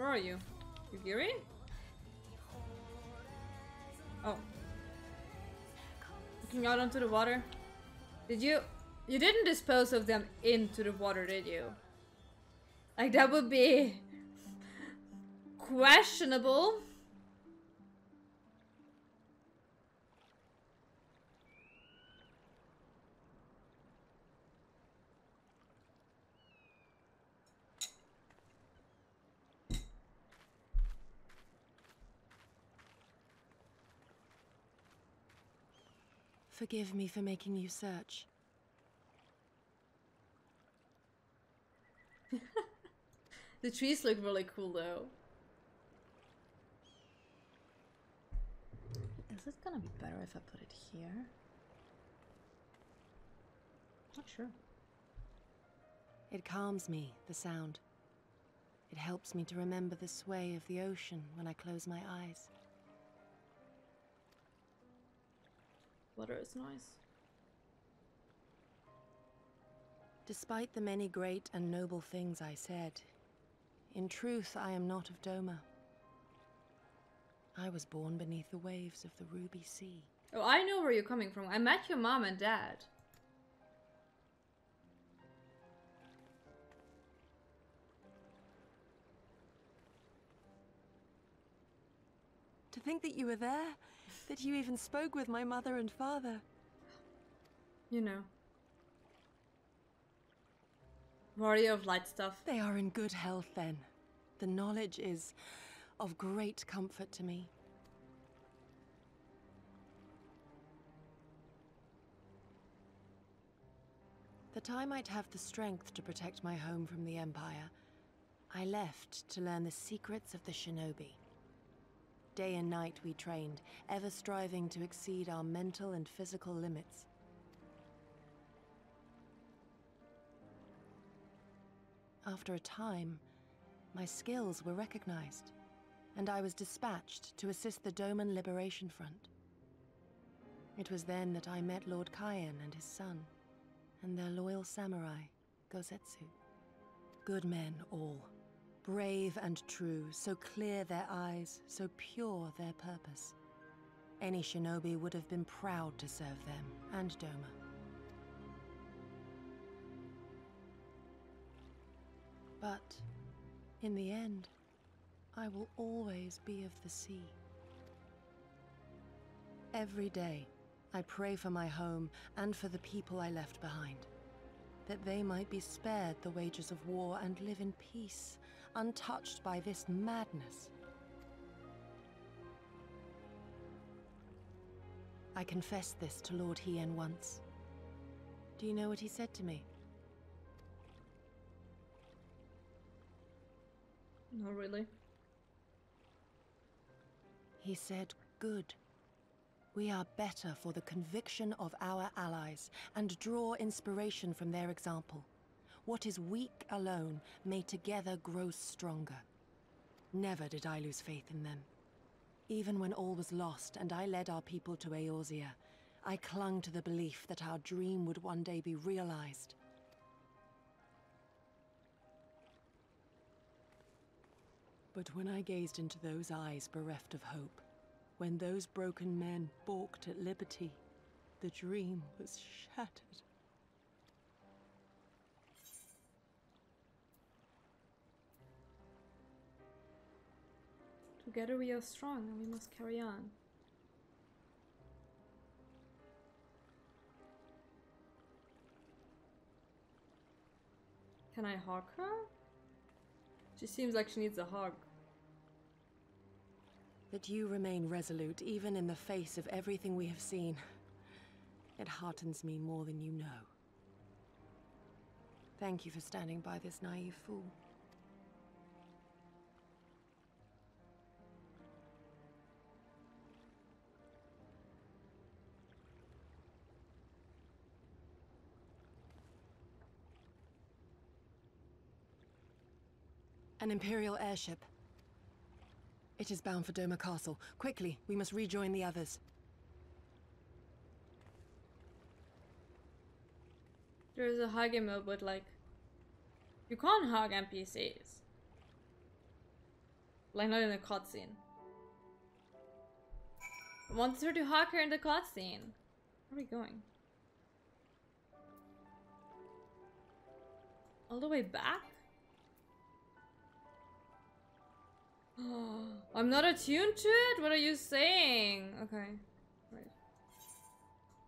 Where are you? Yugiri? Oh. Looking out onto the water. Did you... You didn't dispose of them into the water, did you? Like, that would be... questionable. Forgive me for making you search. The trees look really cool, though. Is it gonna be better if I put it here? Not sure. It calms me, the sound. It helps me to remember the sway of the ocean when I close my eyes. Water is nice. Despite the many great and noble things I said, in truth I am not of Doma. I was born beneath the waves of the Ruby Sea. Oh, I know where you're coming from. I met your mom and dad. To think that you were there. That you even spoke with my mother and father. You know. Warrior of Light stuff. They are in good health then. The knowledge is of great comfort to me. That I might have the strength to protect my home from the Empire, I left to learn the secrets of the Shinobi. Day and night we trained, ever striving to exceed our mental and physical limits. After a time, my skills were recognized, and I was dispatched to assist the Doman Liberation Front. It was then that I met Lord Kaien and his son, and their loyal samurai, Gosetsu. Good men all. Brave and true, so clear their eyes, so pure their purpose. Any shinobi would have been proud to serve them, and Doma. But, in the end, I will always be of the sea. Every day, I pray for my home and for the people I left behind, that they might be spared the wages of war and live in peace, untouched by this madness. I confessed this to Lord Hien once. Do you know what he said to me? Not really. He said, "Good. We are better for the conviction of our allies and draw inspiration from their example. What is weak alone may together grow stronger." Never did I lose faith in them. Even when all was lost and I led our people to Eorzea, I clung to the belief that our dream would one day be realized. But when I gazed into those eyes bereft of hope, when those broken men balked at liberty, the dream was shattered. Together we are strong, and we must carry on. Can I hug her? She seems like she needs a hug. That you remain resolute, even in the face of everything we have seen. It heartens me more than you know. Thank you for standing by this naive fool. An Imperial airship. It is bound for Doma Castle. Quickly, we must rejoin the others. There's a hugging mode, but like... you can't hug NPCs. Like, not in a cutscene. I wanted her to hug her in the cutscene. Where are we going? All the way back? I'm not attuned to it? What are you saying? Okay. Right.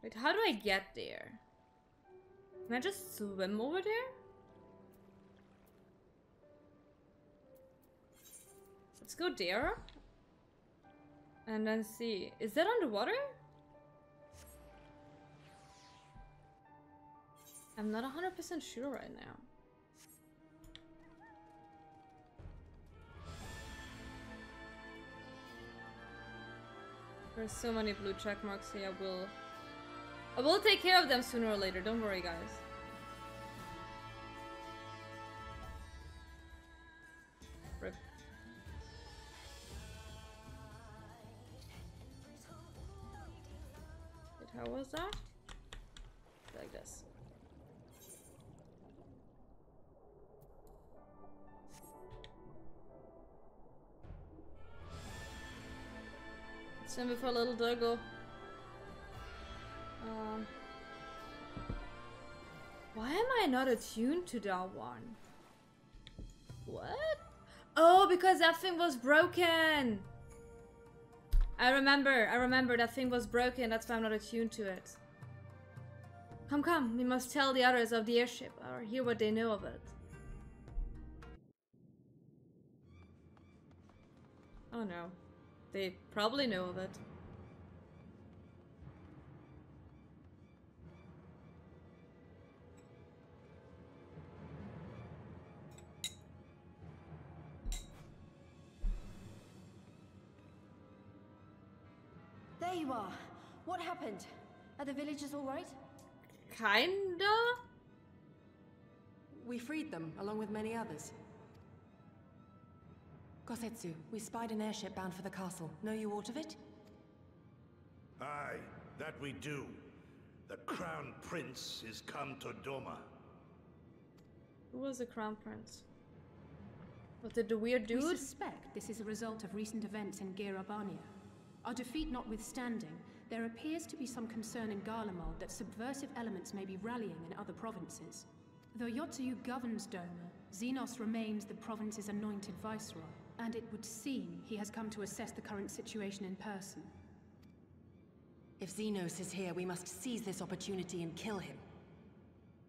Wait, how do I get there? Can I just swim over there? Let's go there. And then see. Is that underwater? I'm not 100% sure right now. There's so many blue check marks here. I will take care of them sooner or later. Don't worry, guys. Rip. Wait, how was that? Like this. Send for a little doggo. Why am I not attuned to that one? What? Oh, because that thing was broken! I remember that thing was broken, that's why I'm not attuned to it. Come, we must tell the others of the airship, or hear what they know of it. Oh no. They probably know of it. There you are. What happened? Are the villagers all right? Kinda. We freed them, along with many others. Gosetsu, we spied an airship bound for the castle. Know you aught of it? Aye, that we do. The Crown Prince is come to Doma. Who was the Crown Prince? Was it the weird dude? We suspect this is a result of recent events in Gyr Abania. Our defeat notwithstanding, there appears to be some concern in Garlemald that subversive elements may be rallying in other provinces. Though Yotsuyu governs Doma, Zenos remains the province's anointed viceroy, and it would seem he has come to assess the current situation in person. If Zenos is here, we must seize this opportunity and kill him.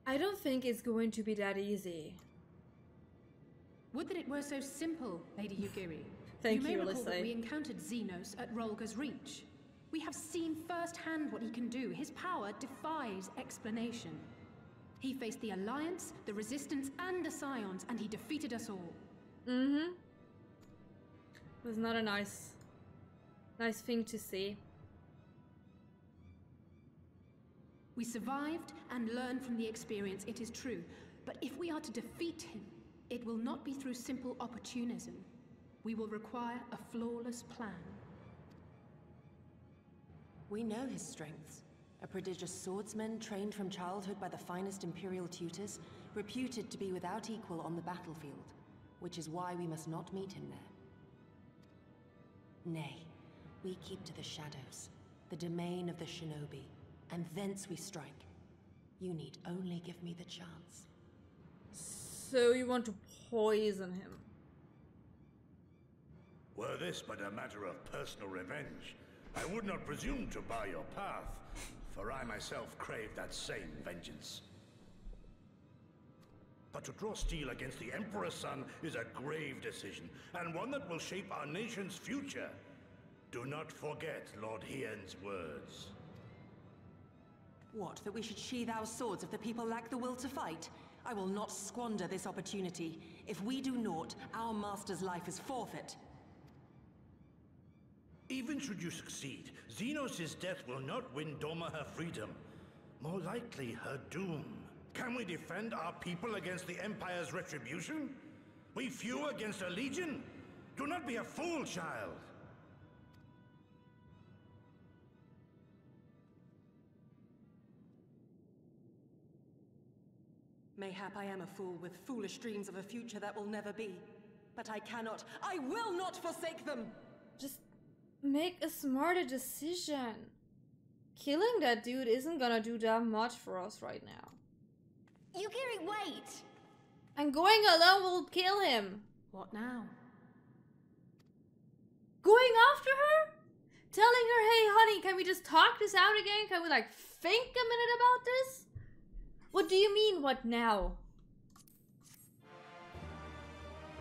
I don't think it's going to be that easy. Would that it were so simple, Lady Yugiri. Thank you, Alisaie. You may recall that we encountered Zenos at Rhalgr's Reach. We have seen firsthand what he can do. His power defies explanation. He faced the Alliance, the Resistance, and the Scions, and he defeated us all. Mm-hmm. It was not a nice thing to see. We survived and learned from the experience, it is true. But if we are to defeat him, it will not be through simple opportunism. We will require a flawless plan. We know his strengths. A prodigious swordsman trained from childhood by the finest imperial tutors, reputed to be without equal on the battlefield, which is why we must not meet him there. Nay, we keep to the shadows, the domain of the Shinobi, and thence we strike. You need only give me the chance. So you want to poison him? Were this but a matter of personal revenge, I would not presume to bar your path. For I myself crave that same vengeance. But to draw steel against the Emperor's son is a grave decision, and one that will shape our nation's future. Do not forget Lord Hien's words. What, that we should sheathe our swords if the people lack the will to fight? I will not squander this opportunity. If we do naught, our master's life is forfeit. Even should you succeed, Zenos' death will not win Doma her freedom. More likely, her doom. Can we defend our people against the Empire's retribution? We few against a legion? Do not be a fool, child! Mayhap I am a fool with foolish dreams of a future that will never be. But I cannot, I will not forsake them! Just make a smarter decision. Killing that dude isn't gonna do that much for us right now. Yugiri, wait! And going alone will kill him! What now? Going after her? Telling her, hey honey, can we just talk this out again? Can we like think a minute about this? What do you mean, what now?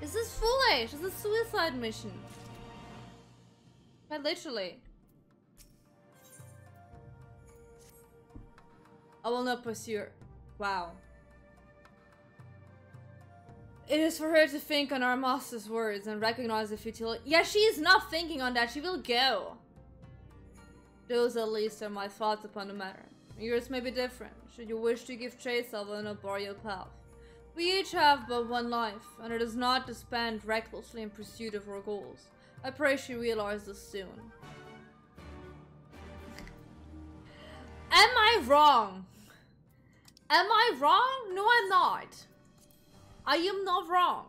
This is foolish, this is a suicide mission. But literally. I will not pursue her. Wow. It is for her to think on our master's words and recognize the futility. Yeah, she is not thinking on that. She will go. Those at least are my thoughts upon the matter. Yours may be different, should you wish to give chase of an arboreal path. We each have but one life, and it is not to spend recklessly in pursuit of our goals. I pray she realizes this soon. Am I wrong? Am I wrong? No, I'm not. I am not wrong.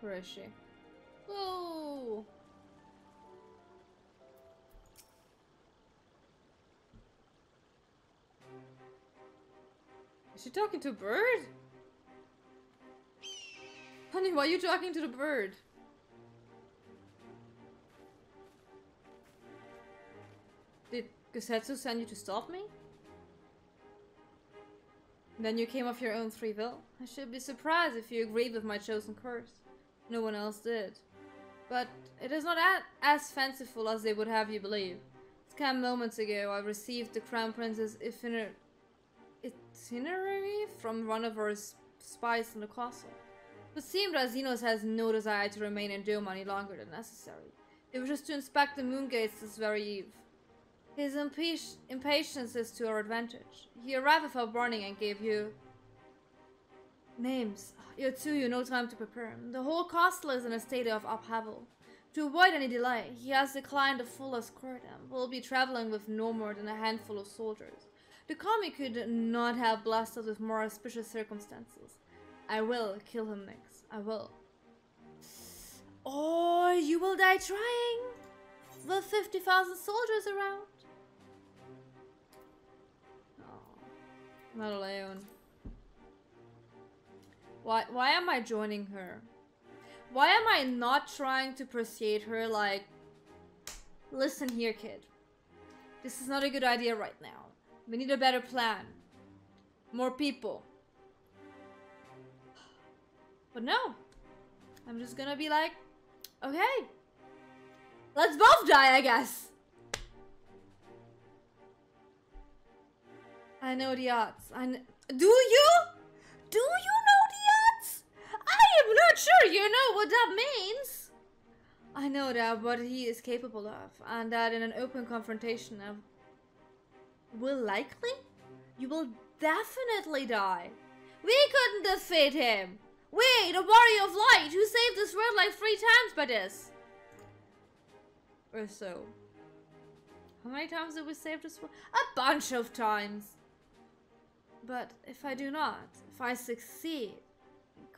Where is she? Whoa! Is she talking to a bird? Honey, why are you talking to the bird? Did Gosetsu send you to stop me? Then you came of your own free will. I should be surprised if you agreed with my chosen course. No one else did. But it is not as fanciful as they would have you believe. Scant moments ago, I received the Crown Prince's itinerary from one of our spies in the castle. It seemed that Zenos has no desire to remain in Doma any longer than necessary. They were just to inspect the moon gates this very eve. His impatience is to our advantage. He arrived without warning and gave you names. Yotsuyu, no time to prepare him. The whole castle is in a state of upheaval. To avoid any delay, he has declined a full escort and will be traveling with no more than a handful of soldiers. The kami could not have blessed us with more auspicious circumstances. I will kill him next. I will. Oh, you will die trying! With 50,000 soldiers around! Oh, not alone. Why am I joining her? Why am I not trying to persuade her like... Listen here, kid. This is not a good idea right now. We need a better plan. More people. But no, I'm just gonna be like, okay, let's both die, I guess. I know the odds. Do you? Do you know the odds? I am not sure you know what that means. I know that what he is capable of, and that in an open confrontation I will likely, you will definitely die. We couldn't defeat him. We, the warrior of light, who saved this world like 3 times by this. Or so. How many times did we save this world? A bunch of times. But if I do not, if I succeed,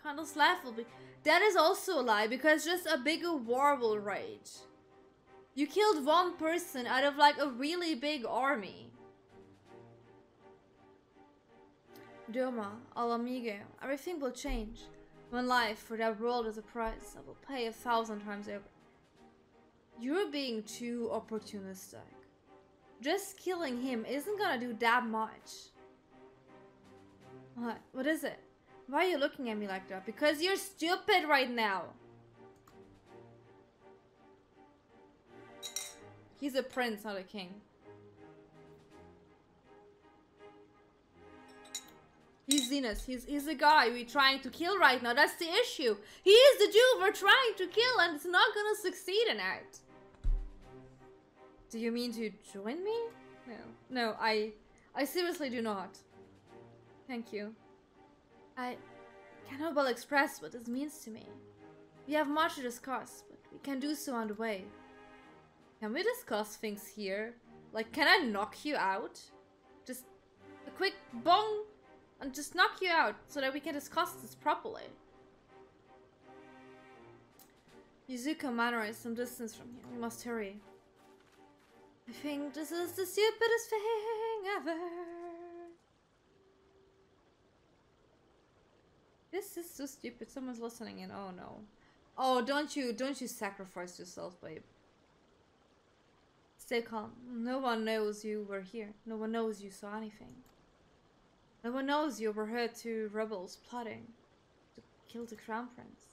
Candle's laugh will be... That is also a lie, because just a bigger war will rage. You killed one person out of like a really big army. Doma, al amigo, everything will change. One life for that world is a price I will pay 1,000 times over. You're being too opportunistic. Just killing him isn't gonna do that much. What? What is it? Why are you looking at me like that? Because you're stupid right now. He's a prince, not a king. He's Zenos. He's the guy we're trying to kill right now. That's the issue. He is the dude we're trying to kill, and it's not gonna succeed in it. Do you mean to join me? No. No, I seriously do not. Thank you. I cannot well express what this means to me. We have much to discuss, but we can do so on the way. Can we discuss things here? Like, can I knock you out? Just a quick bong and just knock you out so that we can discuss this properly. Yuzuka Manor is some distance from here. We must hurry. I think this is the stupidest thing ever. This is so stupid. Someone's listening in. Oh no. Oh, don't you sacrifice yourself, babe. Stay calm. No one knows you were here. No one knows you saw anything. No one knows you overheard two rebels plotting to kill the crown prince.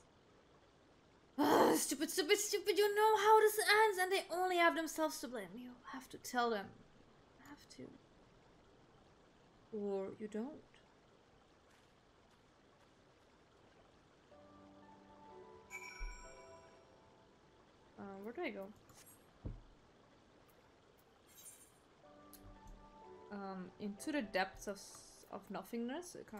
Ugh, stupid, stupid, stupid. You know how this ends, and they only have themselves to blame. You have to tell them. You have to. Or you don't. Where do I go? Into the depths of nothingness? Okay.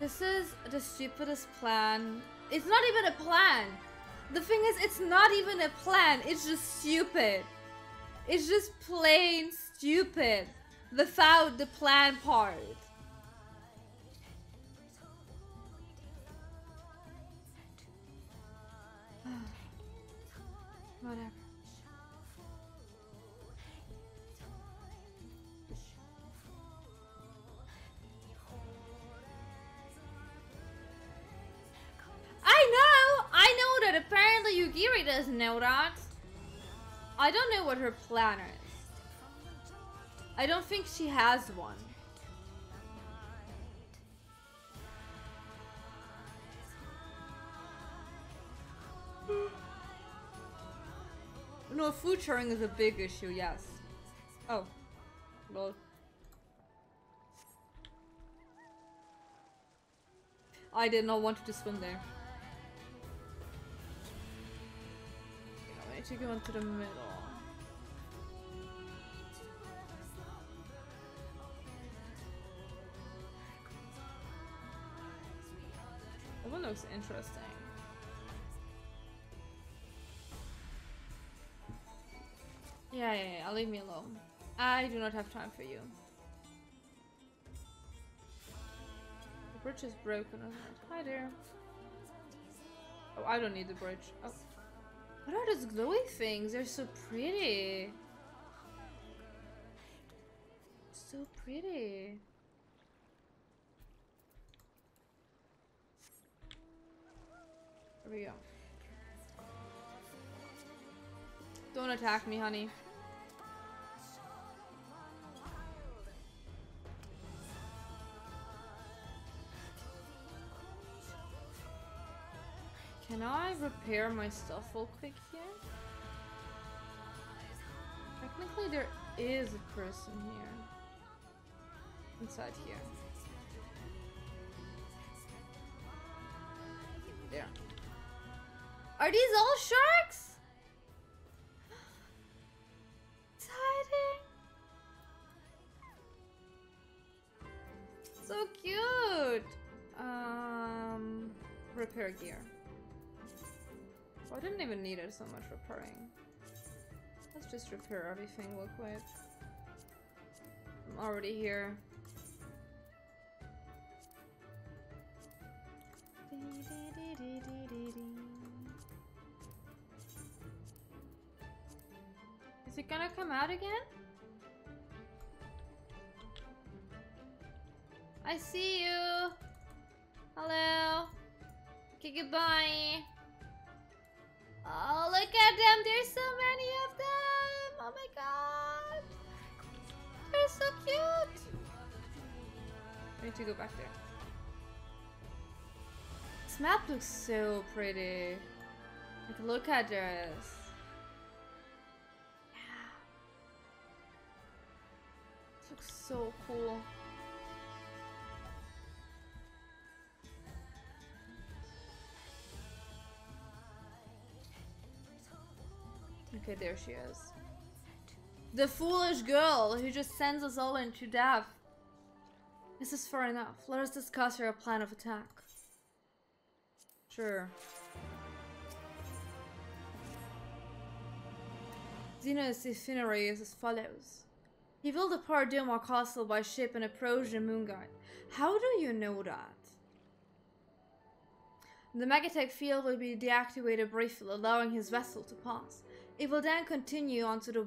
This is the stupidest plan. It's not even a plan. The thing is, it's not even a plan. It's just stupid. It's just plain stupid. Without the plan part. Whatever. I know that apparently Yugiri doesn't know that. I don't know what her plan is. I don't think she has one. No, food sharing is a big issue, yes. Oh. Lol. I did not want to swim there. I need to go into the middle. That one looks interesting. Yeah, leave me alone. I do not have time for you. The bridge is broken. Hi there. Oh, I don't need the bridge. Oh. What are those glowy things? They're so pretty. So pretty. Here we go. Don't attack me, honey. Can I repair my stuff real quick here? Technically there is a person here. Inside here. There. Are these all sharks? Exciting! So cute! Repair gear. Oh, I didn't even need it so much repairing. Let's just repair everything real quick. I'm already here. Is it gonna come out again? I see you! Hello! Okay, goodbye! Oh, look at them! There's so many of them! Oh my god! They're so cute! I need to go back there. This map looks so pretty. Like, look at this. Yeah. This looks so cool. Okay, there she is. The foolish girl who just sends us all into death. This is far enough. Let us discuss your plan of attack. Sure. Zenos' itinerary is as follows. He will depart Doma Castle by ship and approach the Moonguide. How do you know that? The Megatech field will be deactivated briefly, allowing his vessel to pass. It will then continue onto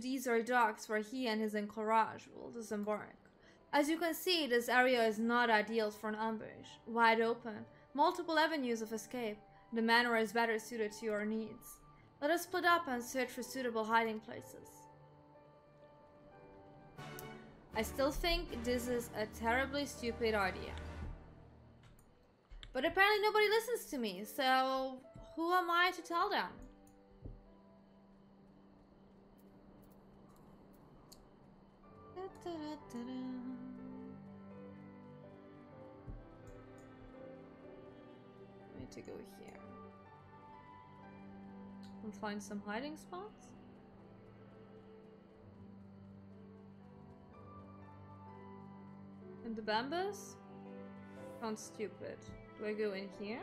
these docks where he and his entourage will disembark. As you can see, this area is not ideal for an ambush. Wide open, multiple avenues of escape, the manor is better suited to your needs. Let us split up and search for suitable hiding places. I still think this is a terribly stupid idea. But apparently nobody listens to me, so who am I to tell them? I need to go here and find some hiding spots. And the bambus? Sounds stupid. Do I go in here?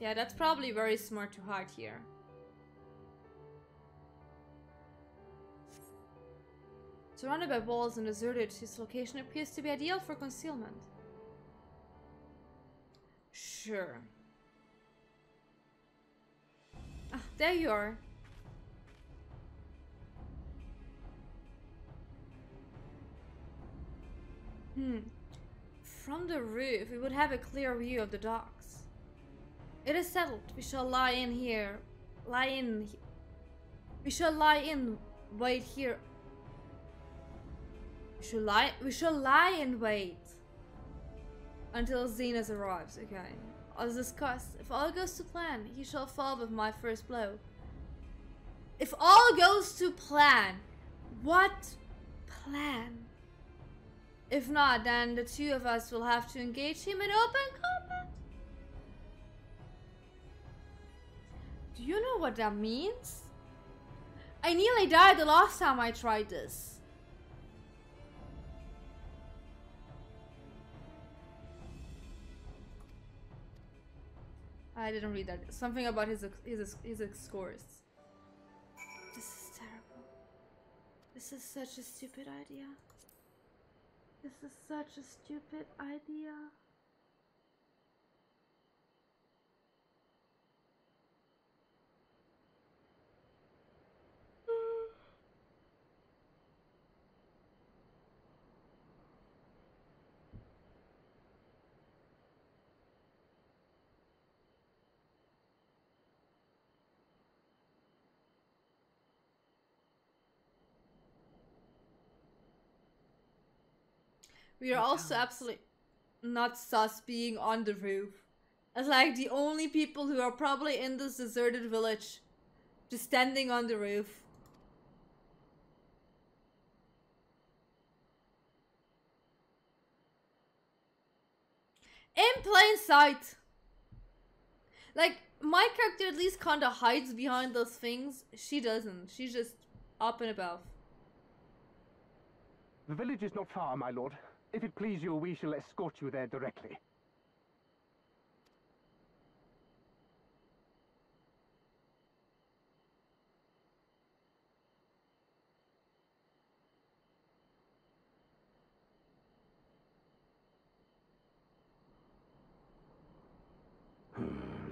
Yeah, that's probably very smart to hide here. Surrounded by walls and deserted, his location appears to be ideal for concealment. Sure. Ah, there you are. From the roof, we would have a clear view of the docks. It is settled. We shall lie in here. Wait here. We shall lie in wait until Zenos arrives. Okay. As discussed, if all goes to plan, he shall fall with my first blow. If all goes to plan, what plan? If not, then the two of us will have to engage him in open combat. Do you know what that means? I nearly died the last time I tried this. I didn't read that. Something about his scores. This is terrible. This is such a stupid idea. We are also absolutely not sus being on the roof. It's like the only people who are probably in this deserted village. Just standing on the roof. In plain sight! Like, my character at least kinda hides behind those things. She doesn't. She's just up and above. The village is not far, my lord. If it please you, we shall escort you there directly.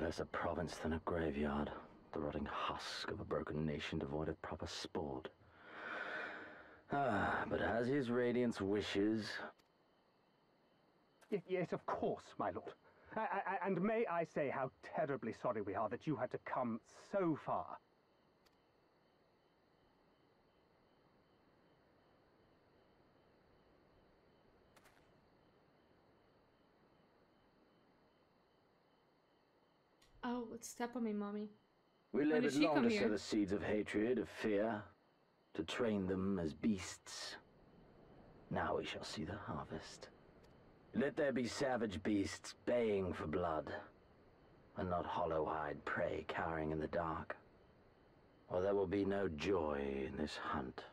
Less a province than a graveyard. The rotting husk of a broken nation devoid of proper sport. Ah, but as his radiance wishes... Yes, of course, my lord. And may I say how terribly sorry we are that you had to come so far. Oh, would step on me, mommy. We labored long to sow the seeds of hatred, of fear, to train them as beasts. Now we shall see the harvest. Let there be savage beasts baying for blood, and not hollow-eyed prey cowering in the dark, or there will be no joy in this hunt.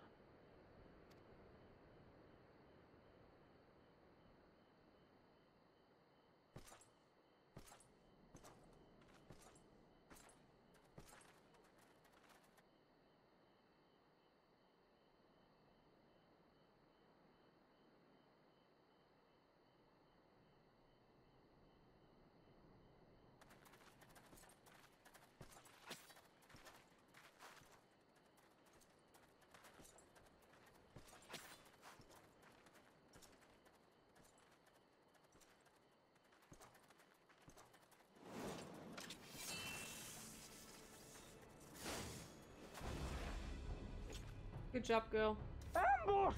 Good job, girl. Ambush!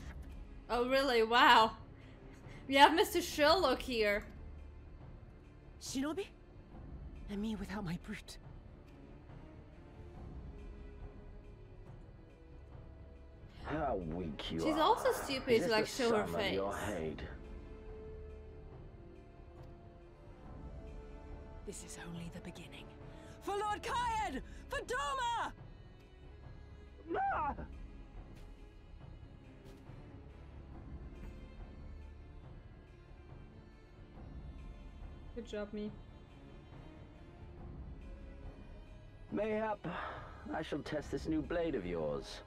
Oh, really? Wow. We have Mr. Sherlock here. Shinobi? And me without my brute. How weak you are. She's also stupid to, like, show her face. This is only the beginning. For Lord Kaien! For Doma! No! Good job, me. Mayhap, I shall test this new blade of yours.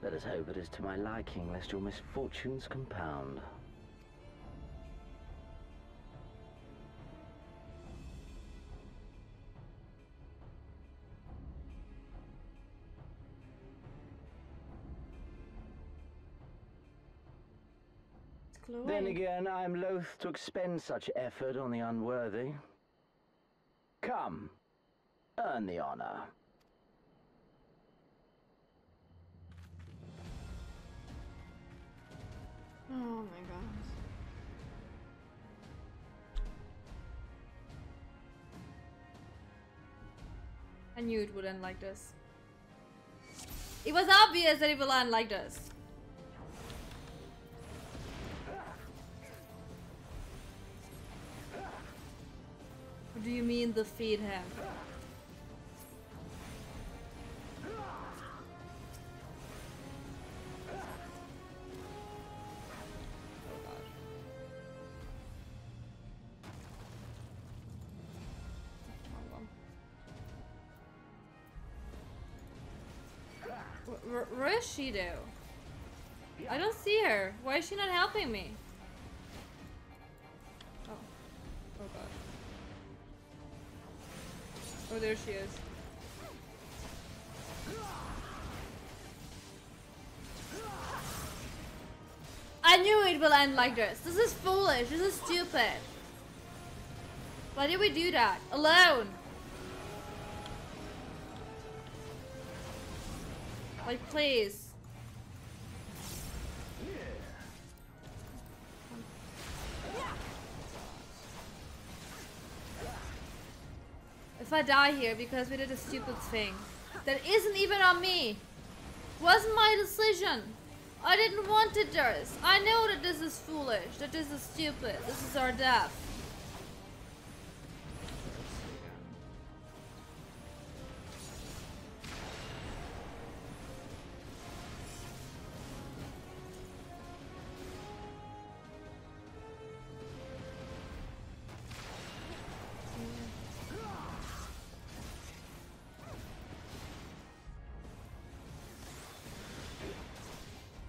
Let us hope it is to my liking, lest your misfortunes compound. Then again, I am loath to expend such effort on the unworthy. Come, earn the honor. Oh my gosh. I knew it would end like this. It was obvious that it would end like this. Do you mean the feed him? Where is she though? I don't see her. Why is she not helping me? Oh, there she is. I knew it will end like this. This is foolish. This is stupid. Why did we do that? Alone. Like, please. If I die here because we did a stupid thing that isn't even on me, wasn't my decision. I didn't want to do this. I know that this is foolish, that this is stupid. This is our death.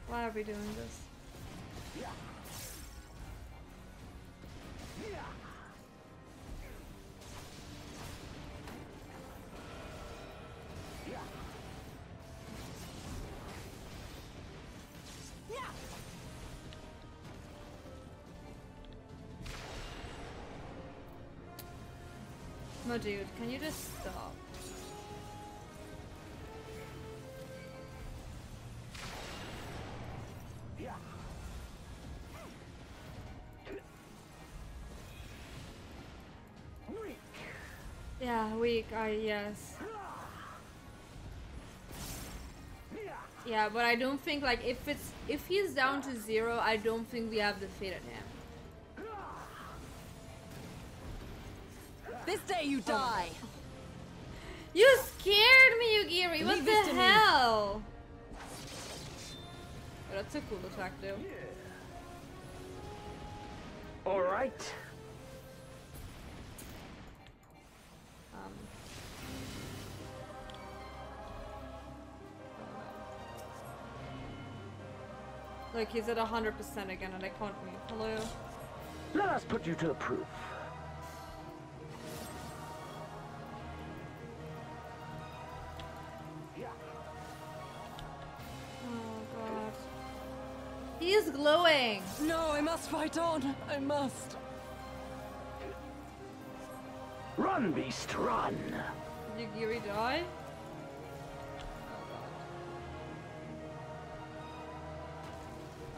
Why are we doing this? No, dude, can you just stop? Yeah, weak, yes. Yeah, but I don't think, like, if he's down to 0, I don't think we have defeated him. This day you die. You scared me, Yugiri. What the hell? Oh, that's a cool attack, though. Yeah. All right. Look, he's at 100% again, and I can't move. Hello. Let us put you to the proof. He is glowing! No, I must fight on! I must! Run, beast, run! Did Yugiri die? Oh,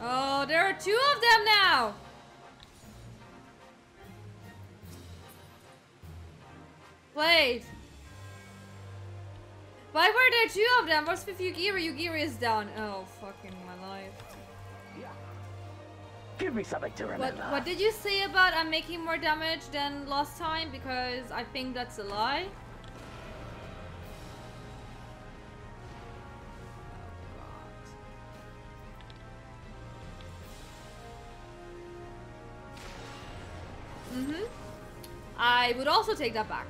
God. Oh, there are two of them now! Wait! Why were there two of them? What's with Yugiri? Yugiri is down. Oh, fucking my life. Give me something to remember. What did you say about I'm making more damage than last time? Because I think that's a lie. I would also take that back.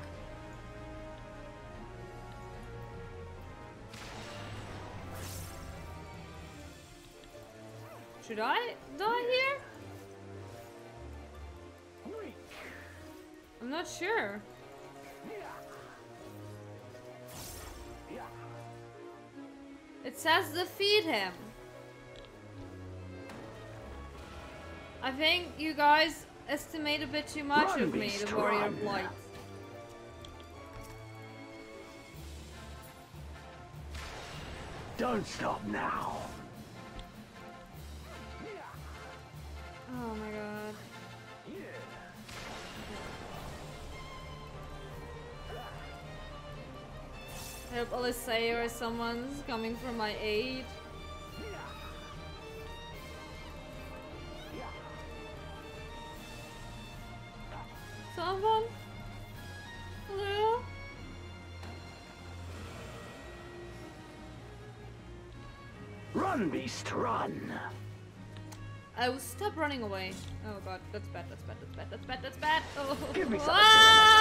Should I die here? I'm not sure. It says defeat him. I think you guys estimate a bit too much of me, the Warrior of Light. Don't stop now. Oh my god. I hope Alisaie or someone's coming for my aid. Someone? Hello? Run, beast, run! I will stop running away. Oh god, that's bad, that's bad, that's bad, that's bad, that's bad. Oh. Give me something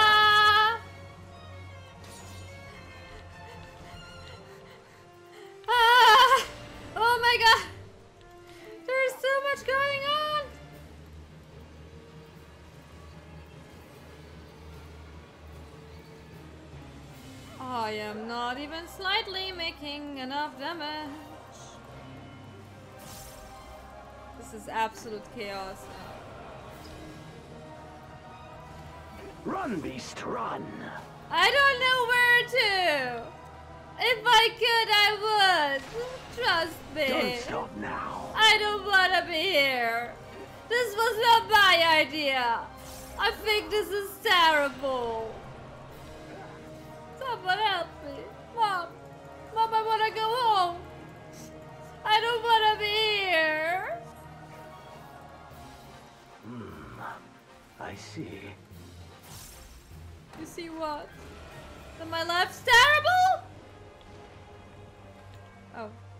Oh my god! There's so much going on! I am not even slightly making enough damage. This is absolute chaos now. Run, beast, run! I don't know where to! If I could, I would! Trust me! Don't stop now! I don't wanna be here! This was not my idea! I think this is terrible! Someone help me! Mom! Mom, I wanna go home! I don't wanna be here! I see. You see what? That my life's terrible? Oh.